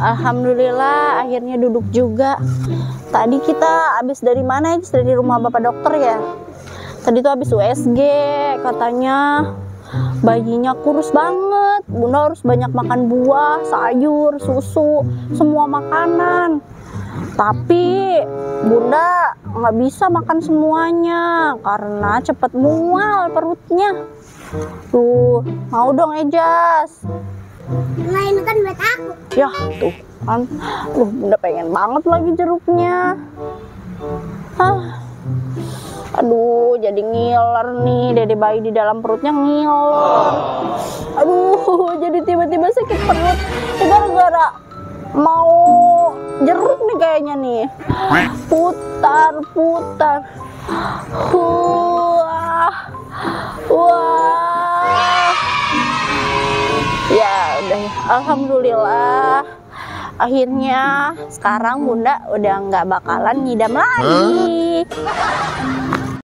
Alhamdulillah akhirnya duduk juga. Tadi kita habis dari mana ya? Dari rumah Bapak Dokter ya? Tadi tuh habis USG, katanya bayinya kurus banget. Bunda harus banyak makan buah, sayur, susu, semua makanan. Tapi Bunda nggak bisa makan semuanya karena cepet mual perutnya. Tuh, mau dong Eijaz? Mulai makan buat aku. Yah, tuh kan. Bunda pengen banget lagi jeruknya. Hah. Aduh, jadi ngiler nih. Dede bayi di dalam perutnya ngiler. Aduh, jadi tiba-tiba sakit perut. Gara-gara mau jeruk nih kayaknya nih. Putar-putar. Wah. Wah. Ya udah ya. Alhamdulillah. Akhirnya sekarang Bunda udah nggak bakalan ngidam lagi.